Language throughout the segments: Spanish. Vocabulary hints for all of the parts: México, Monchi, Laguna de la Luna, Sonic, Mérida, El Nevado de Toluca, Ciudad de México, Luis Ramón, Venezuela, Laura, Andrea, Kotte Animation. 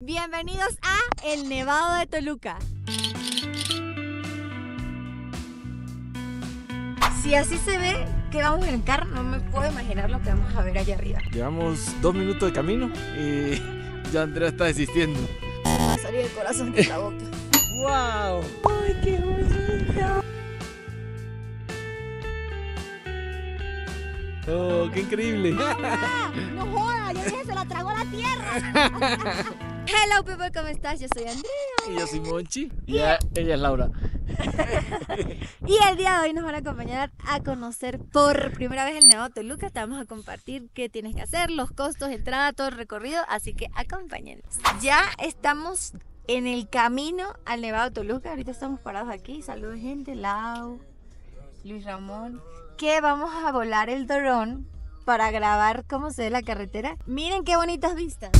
Bienvenidos a El Nevado de Toluca. Si así se ve que vamos en carro, no me puedo imaginar lo que vamos a ver allá arriba. Llevamos 2 minutos de camino y ya Andrea está desistiendo. Se me va a salir el corazón de la boca. ¡Wow! ¡Ay, qué bonito! ¡Oh, qué increíble! ¡No jodas! ¡Yo dije, se la tragó la tierra! Hello people, ¿cómo estás? Yo soy Andrea. Y yo soy Monchi. Y ella es Laura. Y el día de hoy nos van a acompañar a conocer por primera vez el Nevado de Toluca. Te vamos a compartir qué tienes que hacer, los costos, entrada, todo el recorrido. Así que acompáñenos. Ya estamos en el camino al Nevado de Toluca. Ahorita estamos parados aquí. Saludos gente, Lau, Luis Ramón. Que vamos a volar el dron para grabar cómo se ve la carretera. Miren qué bonitas vistas.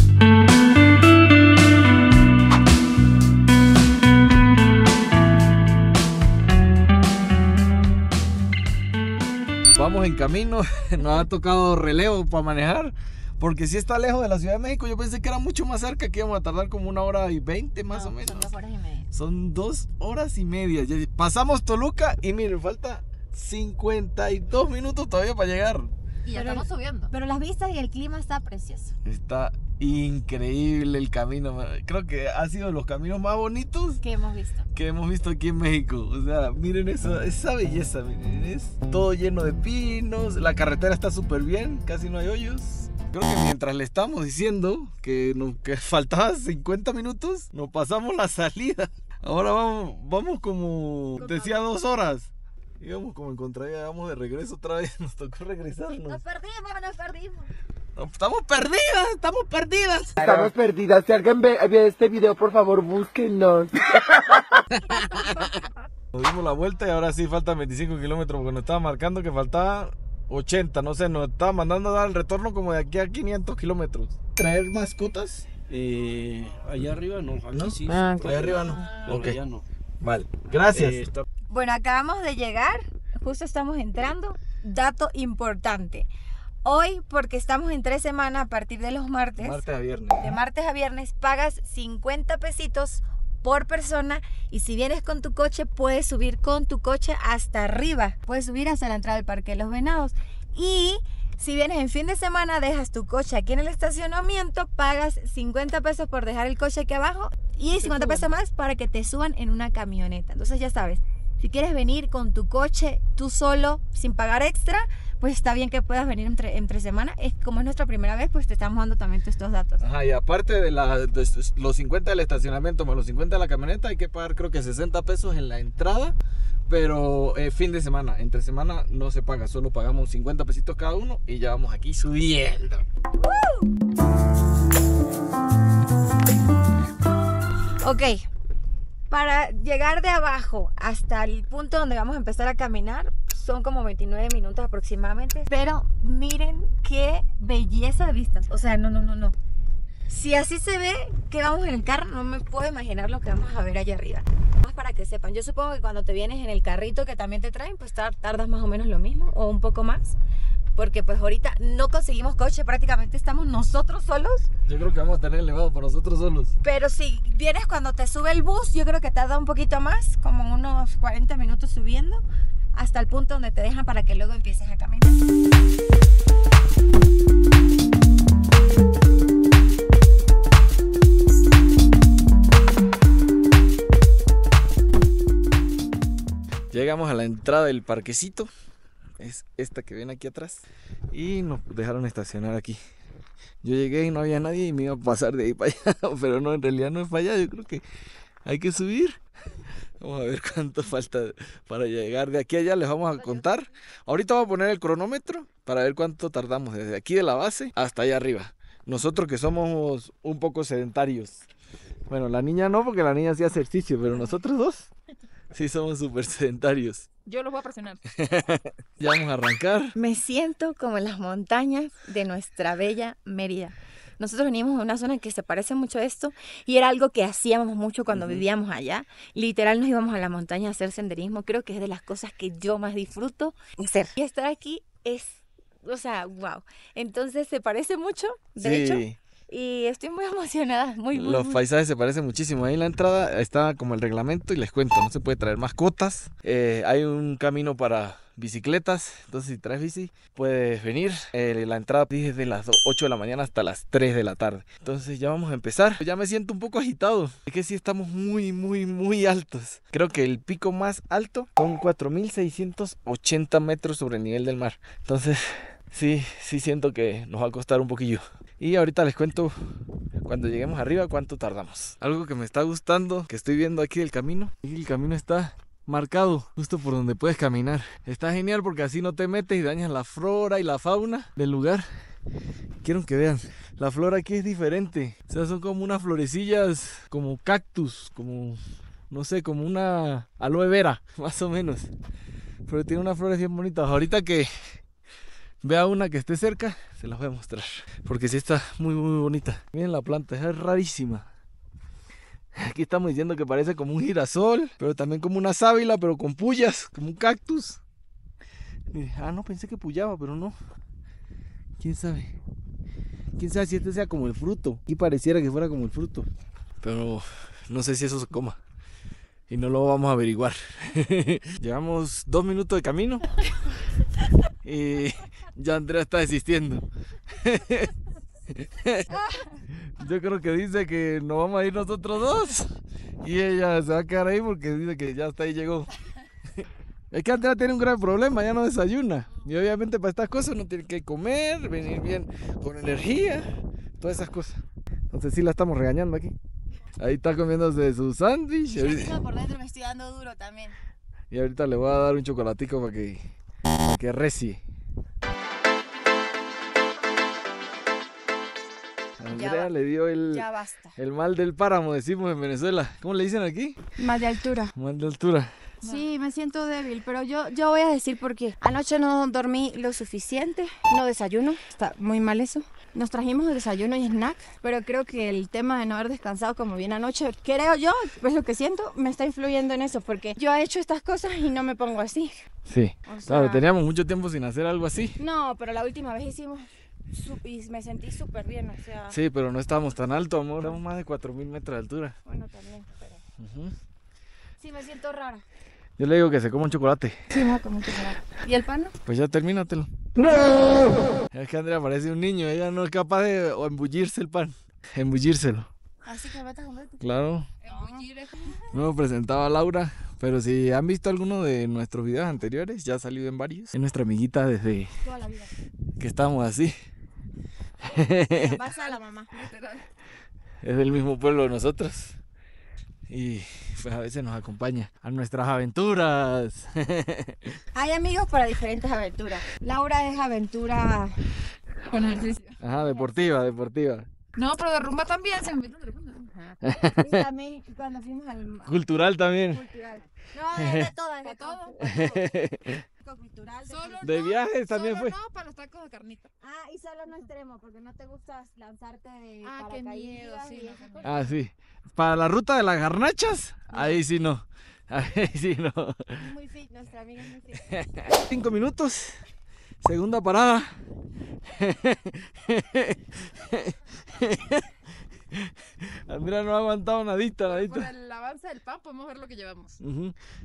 Vamos en camino, nos ha tocado relevo para manejar, porque sí está lejos de la Ciudad de México. Yo pensé que era mucho más cerca, que íbamos a tardar como 1 hora y 20 más o menos. Son 2 horas y media. Son 2 horas y media. Pasamos Toluca y miren, falta 52 minutos todavía para llegar. Y ya estamos subiendo. Pero las vistas y el clima está precioso. Está increíble el camino. Creo que ha sido de los caminos más bonitos que hemos visto. Que hemos visto aquí en México. O sea, miren esa belleza, miren. Es todo lleno de pinos. La carretera está súper bien, casi no hay hoyos. Creo que mientras le estamos diciendo que faltaban 50 minutos, nos pasamos la salida. Ahora vamos como decía 2 horas. Íbamos como en contravía, íbamos de regreso otra vez, nos tocó regresarnos. Nos perdimos. Estamos perdidas. Estamos perdidas, si alguien ve este video, por favor, búsquenos. Nos dimos la vuelta y ahora sí faltan 25 kilómetros, porque nos estaba marcando que faltaba 80, no sé, nos estaba mandando a dar el retorno como de aquí a 500 kilómetros. ¿Traer mascotas? Allá arriba no, aquí sí. Ah, allá arriba no, ok. Allá no. Vale, gracias. Bueno, acabamos de llegar, justo estamos entrando. Dato importante. Hoy, porque estamos en 3 semanas, a partir de los martes. Martes a viernes. De martes a viernes pagas 50 pesitos por persona. Y si vienes con tu coche, puedes subir con tu coche hasta arriba. Puedes subir hasta la entrada del Parque de los Venados. Y si vienes en fin de semana, dejas tu coche aquí en el estacionamiento, pagas 50 pesos por dejar el coche aquí abajo. Y 50 pesos más para que te suban en una camioneta. Entonces ya sabes, si quieres venir con tu coche, tú solo, sin pagar extra, pues está bien que puedas venir entre semana. Como es nuestra primera vez, pues te estamos dando también estos datos. Ajá, y aparte de los 50 del estacionamiento más los 50 de la camioneta, hay que pagar creo que 60 pesos en la entrada. Pero fin de semana, entre semana no se paga, solo pagamos 50 pesitos cada uno y ya vamos aquí subiendo. Ok, para llegar de abajo hasta el punto donde vamos a empezar a caminar son como 29 minutos aproximadamente. Pero miren qué belleza de vistas. O sea, no. Si así se ve que vamos en el carro, no me puedo imaginar lo que vamos a ver allá arriba. Más para que sepan, yo supongo que cuando te vienes en el carrito que también te traen, pues tardas más o menos lo mismo o un poco más. Porque pues ahorita no conseguimos coche, prácticamente estamos nosotros solos. Yo creo que vamos a tener elevado para nosotros solos. Pero si vienes cuando te sube el bus, yo creo que tarda un poquito más, como unos 40 minutos subiendo, hasta el punto donde te dejan para que luego empieces a caminar. Llegamos a la entrada del parquecito. Es esta que ven aquí atrás. Y nos dejaron estacionar aquí. Yo llegué y no había nadie y me iba a pasar de ahí para allá. Pero no, en realidad no es para allá. Yo creo que hay que subir. Vamos a ver cuánto falta para llegar de aquí a allá. Les vamos a contar. Ahorita voy a poner el cronómetro para ver cuánto tardamos desde aquí de la base hasta allá arriba. Nosotros que somos un poco sedentarios. Bueno, la niña no, porque la niña hacía ejercicio. Pero nosotros dos sí somos súper sedentarios. Yo los voy a presionar. Ya vamos a arrancar. Me siento como en las montañas de nuestra bella Mérida. Nosotros venimos de una zona que se parece mucho a esto y era algo que hacíamos mucho cuando vivíamos allá. Literal nos íbamos a la montaña a hacer senderismo. Creo que es de las cosas que yo más disfruto hacer. Y estar aquí es, o sea, wow. Entonces se parece mucho, de hecho. Y estoy muy emocionada, muy. Los paisajes se parecen muchísimo. Ahí en la entrada está como el reglamento y les cuento, no se puede traer mascotas. Hay un camino para bicicletas, entonces si traes bici puedes venir. La entrada es desde las 8 de la mañana hasta las 3 de la tarde. Entonces ya vamos a empezar. Ya me siento un poco agitado. Es que sí estamos muy altos. Creo que el pico más alto son 4.680 metros sobre el nivel del mar. Entonces sí siento que nos va a costar un poquillo. Y ahorita les cuento cuando lleguemos arriba cuánto tardamos. Algo que me está gustando, que estoy viendo aquí del camino. Y el camino está marcado justo por donde puedes caminar. Está genial porque así no te metes y dañas la flora y la fauna del lugar. Quiero que vean, la flora aquí es diferente. O sea, son como unas florecillas, como cactus, como, no sé, como una aloe vera, más o menos. Pero tiene unas flores bien bonitas. Ahorita que vea una que esté cerca, se las voy a mostrar, porque sí está muy bonita. Miren la planta, es rarísima. Aquí estamos diciendo que parece como un girasol, pero también como una sábila, pero con puyas, como un cactus. Ah, no, pensé que puyaba, pero no. ¿Quién sabe? ¿Quién sabe si este sea como el fruto? Y pareciera que fuera como el fruto, pero no sé si eso se coma. Y no lo vamos a averiguar. Llevamos 2 minutos de camino y ya Andrea está desistiendo. Yo creo que dice que nos vamos a ir nosotros dos y ella se va a quedar ahí porque dice que ya hasta ahí llegó. Es que Andrea tiene un gran problema, ya no desayuna. Y obviamente para estas cosas uno tiene que comer, venir bien con energía, todas esas cosas. Entonces sí la estamos regañando aquí. Ahí está comiéndose su sándwich. No, por dentro me estoy dando duro también. Y ahorita le voy a dar un chocolatico para que recie. Andrea le dio el mal del páramo, decimos en Venezuela. ¿Cómo le dicen aquí? Mal de altura. Mal de altura. Sí, me siento débil, pero yo voy a decir por qué. Anoche no dormí lo suficiente, no desayuno, está muy mal eso. Nos trajimos el desayuno y snack, pero creo que el tema de no haber descansado como bien anoche, creo yo, pues lo que siento me está influyendo en eso, porque yo he hecho estas cosas y no me pongo así. Sí, o sea, claro, teníamos mucho tiempo sin hacer algo así. No, pero la última vez hicimos y me sentí súper bien, o sea. Sí, pero no estábamos tan alto, amor, estamos más de 4.000 metros de altura. Bueno, también, pero sí, me siento rara. Yo le digo que se coma un chocolate. Sí, me va a comer un chocolate. ¿Y el pan no? Pues ya termínatelo. ¡No! Es que Andrea parece un niño, ella no es capaz de embullirse el pan. Embullírselo. ¿Así que me metas a comer? Claro. No me presentaba a Laura, pero si han visto alguno de nuestros videos anteriores, ya ha salido en varios. Es nuestra amiguita desde toda la vida. Que estamos así. Se pasa a la mamá, literal. Es del mismo pueblo de nosotros. Y pues a veces nos acompaña a nuestras aventuras. Hay amigos para diferentes aventuras. Laura es aventura con ejercicio. Ajá, deportiva. No, pero de rumba también, se me meten de rumba. Ajá. Y también cuando fuimos al... Cultural también. Cultural. No, de todo. Cultural, de viajes también fue. No, para los tacos de carnita. Ah, y solo no extremo, porque no te gusta lanzarte de paracaídas. Sí, no. Ah, sí. Para la ruta de las garnachas, ahí sí no. Ahí sí no. Muy fit, nuestra amiga es muy fit. 5 minutos, segunda parada. Andrea no ha aguantado nadita. Por el avance del pan podemos ver lo que llevamos.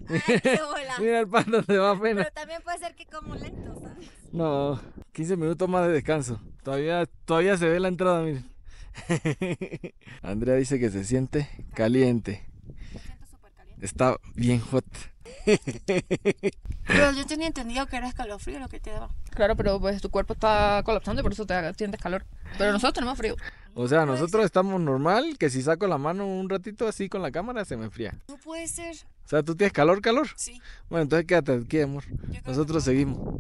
Ay, qué bola. Mira el pan donde va apenas. Pero también puede ser que como lento, ¿sabes? No, 15 minutos más de descanso. Todavía se ve la entrada, miren. Andrea dice que se siente caliente. Me siento súper caliente. Está bien hot. Pero yo tenía entendido que era escalofrío lo que te daba. Claro, pero pues tu cuerpo está colapsando y por eso te sientes calor. Pero nosotros tenemos frío. O sea, nosotros estamos normal, que si saco la mano un ratito así con la cámara se me enfría. No puede ser. O sea, ¿tú tienes calor? Sí. Bueno, entonces quédate aquí, amor. Nosotros seguimos.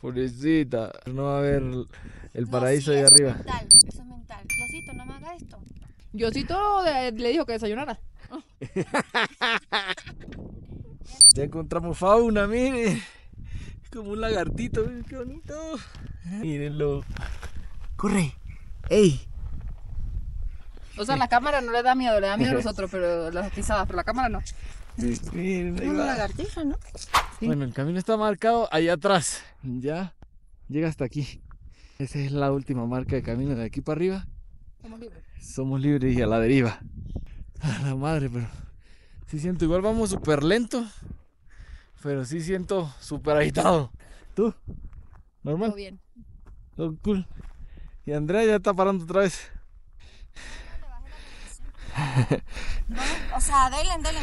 Pobrecita, no va a ver el paraíso ahí arriba. Eso es mental. Diosito, no me haga esto. Diosito le dijo que desayunara. Ya encontramos fauna, miren. Es como un lagartito, miren qué bonito. Mírenlo. Corre. ¡Ey! O sea, la cámara no le da miedo, le da miedo a nosotros, pero las pisadas, pero la cámara no. Sí, miren, es una lagartija, ¿no? Sí. Bueno, el camino está marcado allá atrás. Ya llega hasta aquí. Esa es la última marca de camino de aquí para arriba. Somos libres. Somos libres y a la deriva. A la madre, pero sí siento, igual vamos súper lento, pero sí siento súper agitado. ¿Tú? ¿Normal? Todo bien. Todo cool. Y Andrea ya está parando otra vez. No, o sea, denle.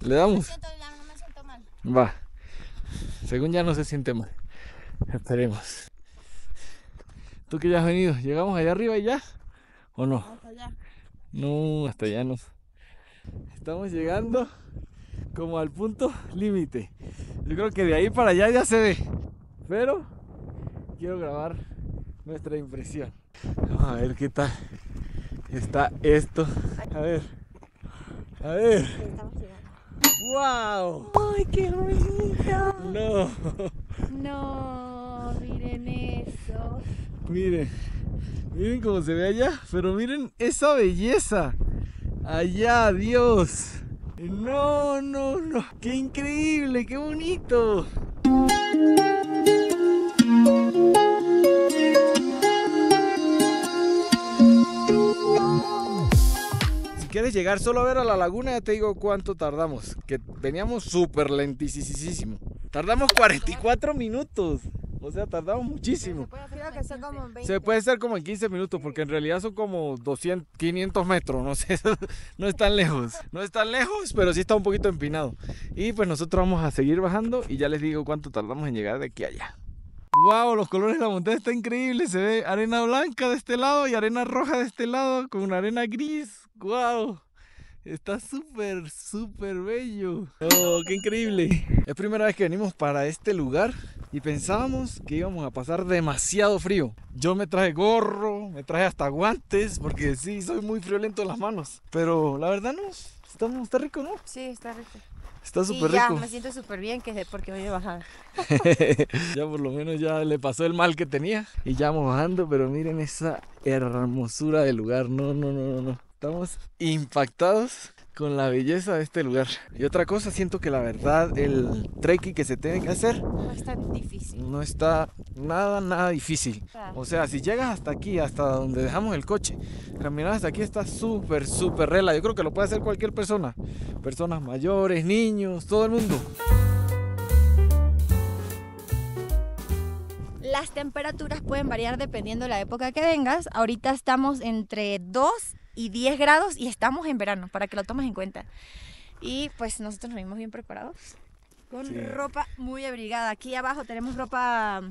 ¿Le damos? No me siento mal. Va. Según ya no se siente mal. Esperemos. ¿Tú que ya has venido? ¿Llegamos allá arriba y ya? ¿O no? Hasta allá. No, hasta allá no. Estamos llegando como al punto límite. Yo creo que de ahí para allá ya se ve. Pero quiero grabar nuestra impresión. Vamos a ver qué tal está esto. A ver. ¡Wow! ¡Ay, qué bonito! No, miren eso. Miren cómo se ve allá, pero miren esa belleza. Allá, Dios. No. ¡Qué increíble, qué bonito! ¿Quieres llegar solo a ver a la laguna? Ya te digo cuánto tardamos, que veníamos súper lentísimo. Tardamos 44 minutos, o sea, tardamos muchísimo. Se puede hacer como en 15 minutos, porque en realidad son como 200, 500 metros, no sé, no es tan lejos, pero sí está un poquito empinado. Y pues nosotros vamos a seguir bajando y ya les digo cuánto tardamos en llegar de aquí a allá. Wow, los colores de la montaña está increíble, se ve arena blanca de este lado y arena roja de este lado con una arena gris. Wow, está súper bello. Oh, qué increíble. Es primera vez que venimos para este lugar y pensábamos que íbamos a pasar demasiado frío. Yo me traje gorro, me traje hasta guantes porque sí, soy muy friolento en las manos, pero la verdad no, está rico, ¿no? Sí, está rico. Está súper rico. Me siento súper bien, que es porque voy a bajar. Ya por lo menos ya le pasó el mal que tenía. Y ya vamos bajando, pero miren esa hermosura del lugar. No. Estamos impactados con la belleza de este lugar. Y otra cosa, siento que la verdad el trekking que se tiene que hacer no es tan difícil. No está nada difícil. O sea, si llegas hasta aquí, hasta donde dejamos el coche, caminar hasta aquí está súper rela. Yo creo que lo puede hacer cualquier persona. Personas mayores, niños, todo el mundo. Las temperaturas pueden variar dependiendo de la época que vengas. Ahorita estamos entre 2 y 10 grados y estamos en verano, para que lo tomes en cuenta. Y pues nosotros nos vimos bien preparados con ropa muy abrigada. Aquí abajo tenemos ropa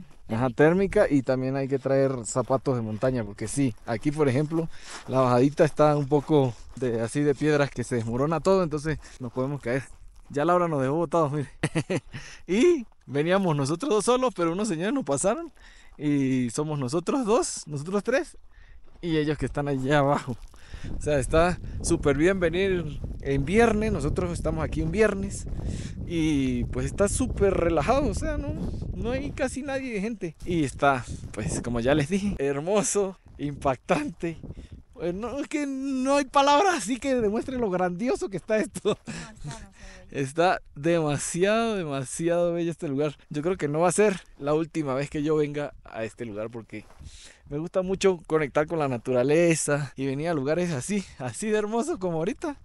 térmica y también hay que traer zapatos de montaña, porque sí, aquí por ejemplo la bajadita está un poco así de piedras que se desmorona todo, entonces nos podemos caer. Ya Laura nos dejó botados, mire. Y veníamos nosotros dos solos, pero unos señores nos pasaron y somos nosotros tres y ellos que están allá abajo. O sea, está súper bien venir en viernes, nosotros estamos aquí en viernes y pues está súper relajado, o sea, no hay casi nadie de gente. Y está, pues como ya les dije, hermoso, impactante. Pues no, es que no hay palabras así que demuestren lo grandioso que está esto. Está demasiado bello este lugar. Yo creo que no va a ser la última vez que yo venga a este lugar porque me gusta mucho conectar con la naturaleza y venir a lugares así de hermosos como ahorita.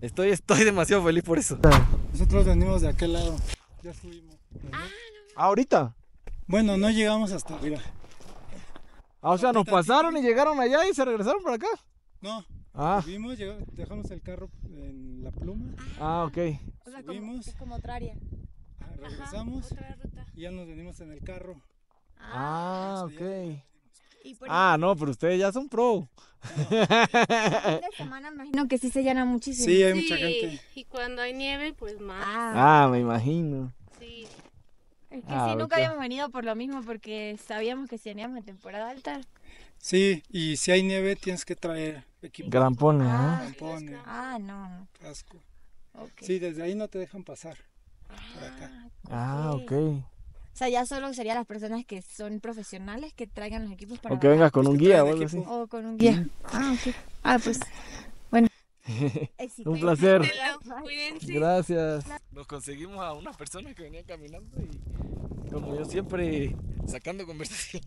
Estoy demasiado feliz por eso. Nosotros venimos de aquel lado. Ya subimos. ¿Ahorita? Bueno, no llegamos hasta arriba. O sea, nos pasaron y llegaron allá y se regresaron para acá. No. Subimos, dejamos el carro en la pluma. Ok. O sea, subimos, como otra área. Regresamos. Ajá, otra ruta. Y ya nos venimos en el carro. Ok. No, pero ustedes ya son pro. El fin de semana me imagino que sí se llena muchísimo. Sí, hay mucha gente. Y cuando hay nieve, pues más. Me imagino. Sí. Es que nunca habíamos venido por lo mismo, porque sabíamos que si veníamos en temporada alta. Sí, y si hay nieve tienes que traer equipo. Grampones, ¿no? Grampones. No. Casco. Okay. Sí, desde ahí no te dejan pasar. Por acá. Ok. O sea, ya solo serían las personas que son profesionales que traigan los equipos para... O que vengas con un guía o algo así. O con un guía. Ok. Pues, bueno. Un placer. Cuídense. Gracias. Nos conseguimos a unas personas que venían caminando y Como yo siempre, sacando conversación.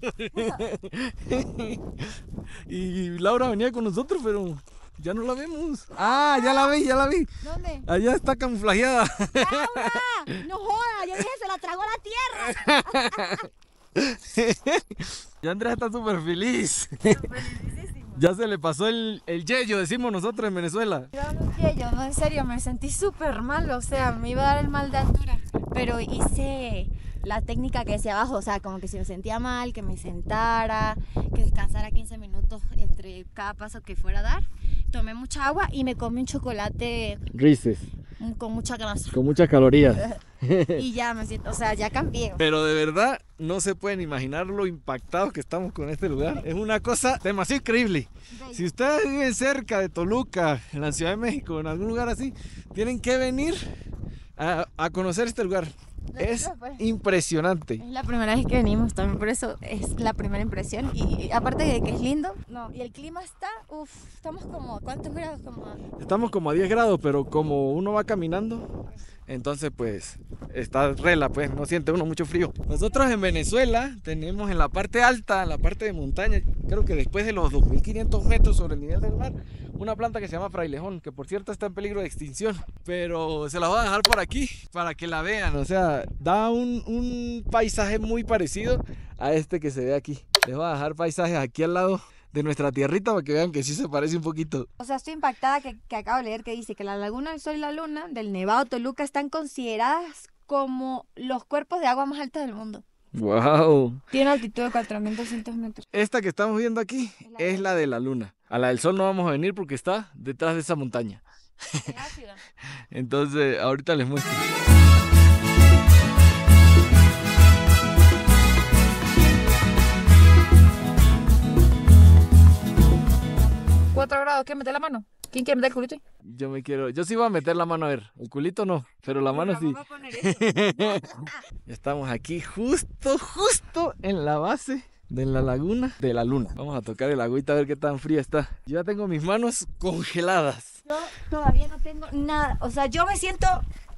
Y Laura venía con nosotros, pero ya no la vemos. ¡Ah, ya la vi, ya la vi! ¿Dónde? Allá está camuflajeada. ¡Laura! ¡No jodas! Yo dije, se la tragó la tierra. Ya Andrea está súper feliz. Ya se le pasó el yeyo, decimos nosotros en Venezuela. No, yeyo, no, en serio, me sentí súper mal, o sea, me iba a dar el mal de altura. Pero hice la técnica que decía abajo, o sea, como que si me sentía mal, que me sentara, que descansara 15 minutos entre cada paso que fuera a dar. Tomé mucha agua y me comí un chocolate Reese's con mucha grasa. Con muchas calorías. Y ya me siento, o sea, ya cambié. Pero de verdad no se pueden imaginar lo impactados que estamos con este lugar. Es una cosa demasiado increíble. Si ustedes viven cerca de Toluca, en la Ciudad de México, en algún lugar así, tienen que venir a conocer este lugar. Es impresionante. Es la primera vez que venimos también, por eso es la primera impresión. Y aparte de que es lindo, no, y el clima está, uff, estamos como, ¿cuántos grados? Estamos como a 10 grados, pero como uno va caminando, entonces pues está rela, pues no siente uno mucho frío. Nosotros en Venezuela tenemos en la parte alta, en la parte de montaña, creo que después de los 2500 metros sobre el nivel del mar, una planta que se llama frailejón, que por cierto está en peligro de extinción, pero se la voy a dejar por aquí para que la vean, o sea, da un paisaje muy parecido a este que se ve aquí. Les voy a dejar paisajes aquí al lado de nuestra tierrita para que vean que sí se parece un poquito. O sea, estoy impactada que acabo de leer que dice que la Laguna del Sol y la Luna del Nevado de Toluca están consideradas como los cuerpos de agua más altos del mundo. ¡Wow! Tiene altitud de 4200 metros. Esta que estamos viendo aquí es la de la Luna. A la del Sol no vamos a venir porque está detrás de esa montaña. Entonces, ahorita les muestro. ¿Quieres meter la mano? ¿Quién quiere meter el culito? Yo me quiero, yo sí voy a meter la mano, a ver, el culito no, pero la mano sí. Estamos aquí justo en la base de la Laguna de la Luna. Vamos a tocar el agüita a ver qué tan fría está. Yo ya tengo mis manos congeladas. Yo todavía no tengo nada, o sea, yo me siento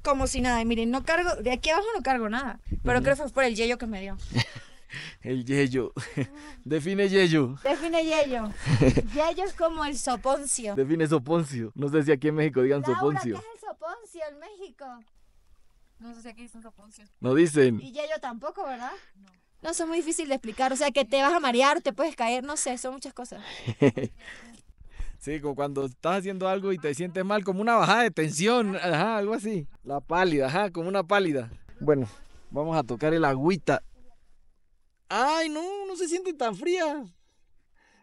como si nada. Y miren, no cargo, de aquí abajo no cargo nada, pero creo que fue por el yeyo que me dio. El yeyo. Define yeyo. Define yeyo. Yeyo es como el soponcio. Define soponcio. No sé si aquí en México digan Laura, soponcio. ¿Qué es el soponcio en México? No sé si aquí dicen soponcio. No dicen. Y yeyo tampoco, ¿verdad? No. No, eso es muy difícil de explicar. O sea, que te vas a marear, te puedes caer, no sé, son muchas cosas. Sí, como cuando estás haciendo algo y te sientes mal, como una bajada de tensión, ajá, algo así. La pálida, ajá, como una pálida. Bueno, vamos a tocar el agüita. Ay, no, no se sienten tan frías.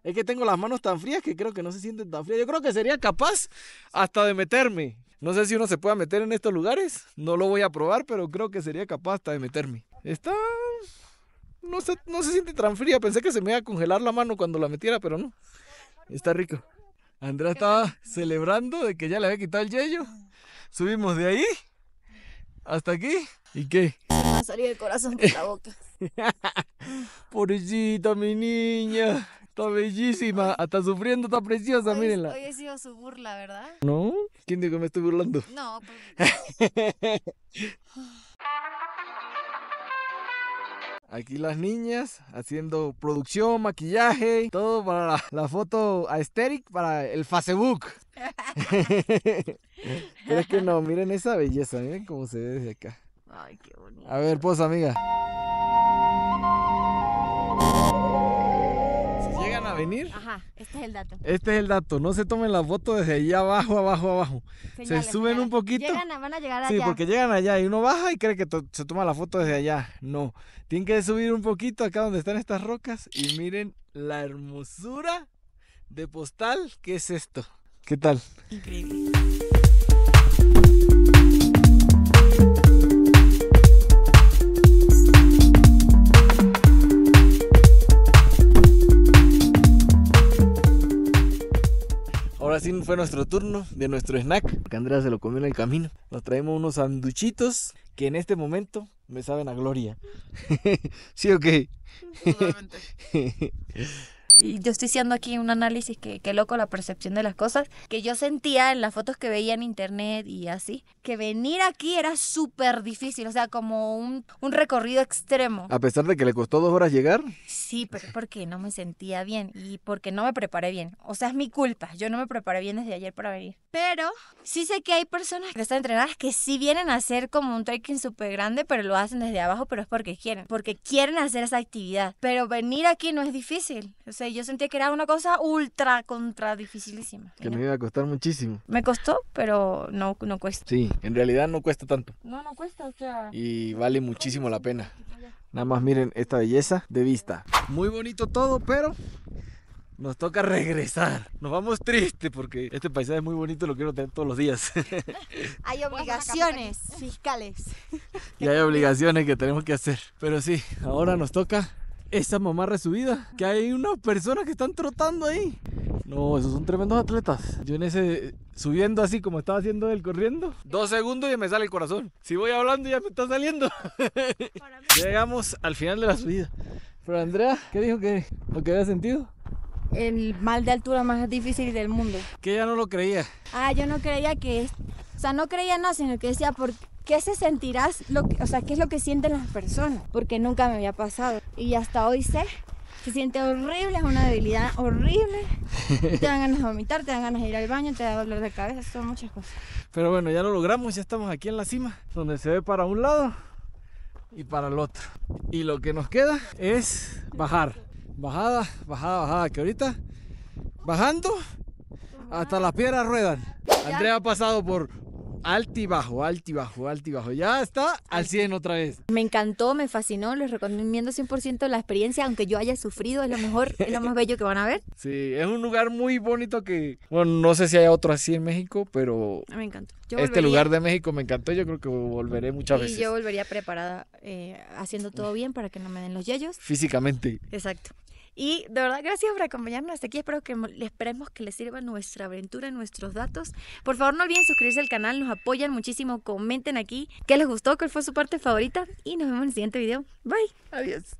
Es que tengo las manos tan frías que creo que no se sienten tan frías. Yo creo que sería capaz hasta de meterme. No sé si uno se puede meter en estos lugares. No lo voy a probar, pero creo que sería capaz hasta de meterme. Está... No se siente tan fría. Pensé que se me iba a congelar la mano cuando la metiera, pero no. Está rico. Andrea estaba celebrando de que ya le había quitado el yeyo. Subimos de ahí hasta aquí. ¿Y qué? A salir el corazón por la boca. Pobrecita mi niña, está bellísima, está sufriendo, está preciosa, hoy, mírenla. Hoy he sido su burla, ¿verdad? ¿No? ¿Quién dijo que me estoy burlando? No, pues... Aquí las niñas haciendo producción, maquillaje, todo para la foto aesthetic, para el Facebook. Pero es que no, miren esa belleza, miren cómo se ve desde acá. Ay, qué bonito. A ver, posa, amiga. Si llegan a venir. Ajá, este es el dato. Este es el dato. No se tomen la foto desde allá abajo. Señales, se suben un poquito. Van a llegar allá. Sí, porque llegan allá y uno baja y cree que se toma la foto desde allá. No. Tienen que subir un poquito acá donde están estas rocas y miren la hermosura de postal que es esto. ¿Qué tal? Increíble. Ahora sí fue nuestro turno de nuestro snack, porque Andrea se lo comió en el camino. Nos traemos unos sanduchitos que en este momento me saben a gloria. ¿Sí o qué? Totalmente. y yo estoy haciendo aquí un análisis que loco la percepción de las cosas, que yo sentía en las fotos que veía en internet y así, que venir aquí era súper difícil, o sea, como un recorrido extremo. ¿A pesar de que le costó 2 horas llegar? Sí, pero porque no me sentía bien y porque no me preparé bien. O sea, es mi culpa, yo no me preparé bien desde ayer para venir. Pero sí sé que hay personas que están entrenadas que sí vienen a hacer como un trekking súper grande, pero lo hacen desde abajo, pero es porque quieren hacer esa actividad. Pero venir aquí no es difícil. O sea, yo sentía que era una cosa ultra contra dificilísima. Que me iba a costar muchísimo. Me costó, pero no cuesta. Sí, en realidad no cuesta tanto. No cuesta, o sea... Y vale muchísimo la pena. Nada más miren esta belleza de vista. Muy bonito todo, pero... nos toca regresar. Nos vamos tristes porque este paisaje es muy bonito y lo quiero tener todos los días. Hay obligaciones fiscales. Y hay obligaciones que tenemos que hacer. Pero sí, ahora nos toca esa mamá resubida, que hay unas personas que están trotando ahí. No, esos son tremendos atletas. Yo en ese... subiendo así como estaba haciendo él corriendo, 2 segundos y me sale el corazón. Si voy hablando ya me está saliendo. Llegamos al final de la subida. Pero Andrea, ¿qué dijo que lo que había sentido? El mal de altura más difícil del mundo. Que ella no lo creía. Ah, yo no creía que... O sea, no creía nada, sino que decía, ¿por qué se sentirás? O sea, ¿qué es lo que sienten las personas? Porque nunca me había pasado. Y hasta hoy sé, se siente horrible, es una debilidad horrible. Te dan ganas de vomitar, te dan ganas de ir al baño, te da dolor de cabeza, son muchas cosas. Pero bueno, ya lo logramos, ya estamos aquí en la cima, donde se ve para un lado y para el otro. Y lo que nos queda es bajar. Bajada, bajada, bajada, que ahorita bajando hasta las piedras ruedan. Andrea ha pasado por altibajo, altibajo, altibajo. Ya está al 100 otra vez. Me encantó, me fascinó, les recomiendo 100% la experiencia, aunque yo haya sufrido, es lo mejor, es lo más bello que van a ver. Sí, es un lugar muy bonito que, bueno, no sé si hay otro así en México, pero... Me encantó. Este lugar de México me encantó, yo creo que volveré muchas veces. Y yo volvería preparada, haciendo todo bien para que no me den los yeyos. Físicamente. Exacto. Y de verdad, gracias por acompañarnos hasta aquí. Esperemos que les sirva nuestra aventura, nuestros datos. Por favor, no olviden suscribirse al canal, nos apoyan muchísimo. Comenten aquí qué les gustó, cuál fue su parte favorita. Y nos vemos en el siguiente video. Bye. Adiós.